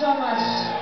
so much.